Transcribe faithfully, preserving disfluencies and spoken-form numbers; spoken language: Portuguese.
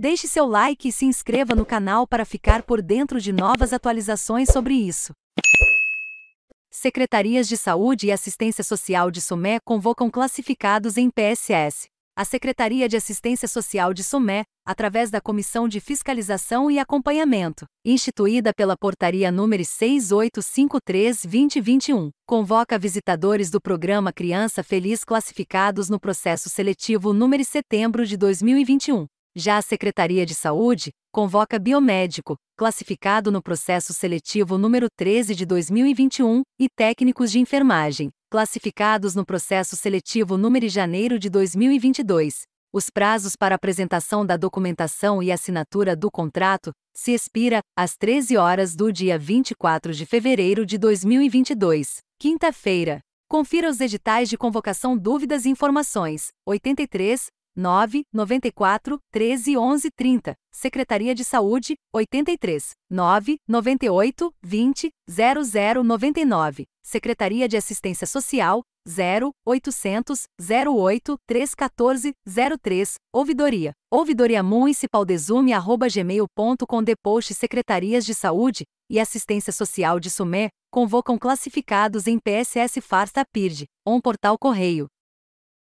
Deixe seu like e se inscreva no canal para ficar por dentro de novas atualizações sobre isso. Secretarias de Saúde e Assistência Social de Sumé convocam classificados em P S S. A Secretaria de Assistência Social de Sumé, através da Comissão de Fiscalização e Acompanhamento, instituída pela Portaria nº seis oito cinco três barra vinte e vinte e um, convoca visitadores do Programa Criança Feliz classificados no Processo Seletivo nº setembro de dois mil e vinte e um. Já a Secretaria de Saúde convoca biomédico, classificado no Processo Seletivo nº treze de dois mil e vinte e um, e técnicos de enfermagem, classificados no Processo Seletivo nº de janeiro de dois mil e vinte e dois. Os prazos para apresentação da documentação e assinatura do contrato se expira às treze horas do dia vinte e quatro de fevereiro de dois mil e vinte e dois, quinta-feira. Confira os editais de convocação. Dúvidas e informações: oitenta e três, nove, noventa e quatro, treze, onze, trinta, Secretaria de Saúde, oitenta e três, nove, noventa e oito, vinte, zero zero noventa e nove, Secretaria de Assistência Social, zero oitocentos, zero oito, trezentos e quatorze, zero três, Ouvidoria, Ouvidoria Municipal Desume, arroba gmail ponto com. Depois, Secretarias de Saúde e Assistência Social de Sumé convocam classificados em P S S Farsa Pirde, on Portal Correio.